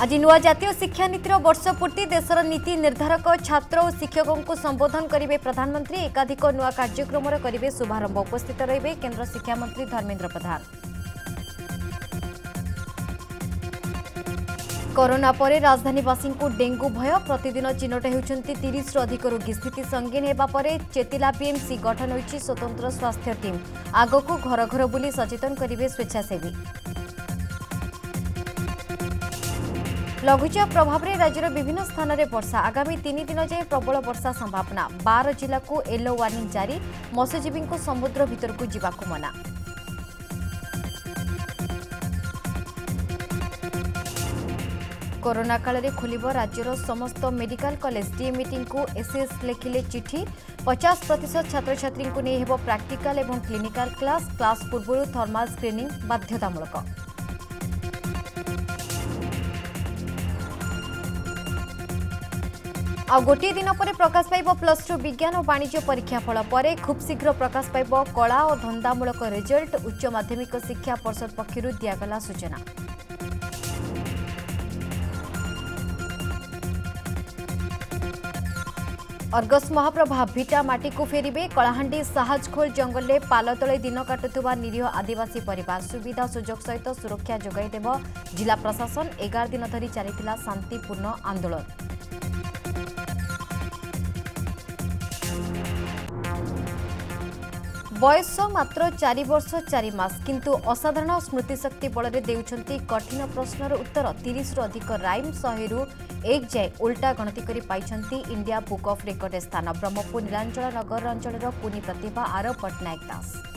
आज नुआ जातीय शिक्षा नीतिर वर्षपूर्ति देशर नीति निर्धारक छात्र और शिक्षकों को संबोधन करेंगे प्रधानमंत्री। एकाधिक नुआ कार्यक्रम करेंगे शुभारंभ। उपस्थित रहे केंद्र शिक्षा मंत्री धर्मेंद्र प्रधान। कोरोना परे राजधानीवासी को डेंगू भय। प्रतिदिन चिन्हट होती 30 अधिक रोगी। स्थिति संगीन होगापर चेतिला पीएमसी गठन होती स्वतंत्र स्वास्थ्य टीम। आगक घर घर बुली सचेतन करेंगे स्वेच्छासेवी। लघुचाप प्रभाव में राज्यर विभिन्न स्थान में वर्षा। आगामी 3 दिन जाए प्रबल वर्षा संभावना। 12 जिला को येलो वार्निंग जारी। मत्स्यजीवी को समुद्र भीतर को जीवाकु मना। कोरोना काल में खोल राज्यर समस्त मेडिकल कॉलेज। डीएमईटी को एसएस लिखिले चिठी। 50% छात्र छात्री को नहीं होब प्रैक्टिकल और क्लिनिकल क्लास। क्लास पूर्व थर्माल स्क्रीनिंग बाध्यतामूलक। आ गोटे दिन पर प्रकाश पाइब प्लस 2 विज्ञान और वाणिज्य परीक्षा फल। पर खूब शीघ्र प्रकाश पाइब कला और धंदामूलक रिजल्ट। उच्च माध्यमिक शिक्षा पर्षद पक्षर दिगला सूचना। अर्गस महाप्रभा भिटा माटी को फेरबे। कलाहांडी साहजखोल जंगल में पाल तले दिन काटुवा निरीह आदिवासी परिवार। सुविधा सुजोग सहित सुरक्षा जोगाईदेव जिला प्रशासन। 11 दिन धरी चली शांतिपूर्ण आंदोलन। बयस मात्र 4 वर्ष 4 मास किंतु असाधारण स्मृतिशक्ति बलरे देउछंती कठिन प्रश्नर उत्तर। 30 अधिक राइम 100 जाए उल्टा गणति करी पाइछंती इंडिया बुक ऑफ रेकॉर्ड स्थान। ब्रह्मपुर नीलांचल नगर अंचल पुनी प्रतिभा आर पट्टनायक दास।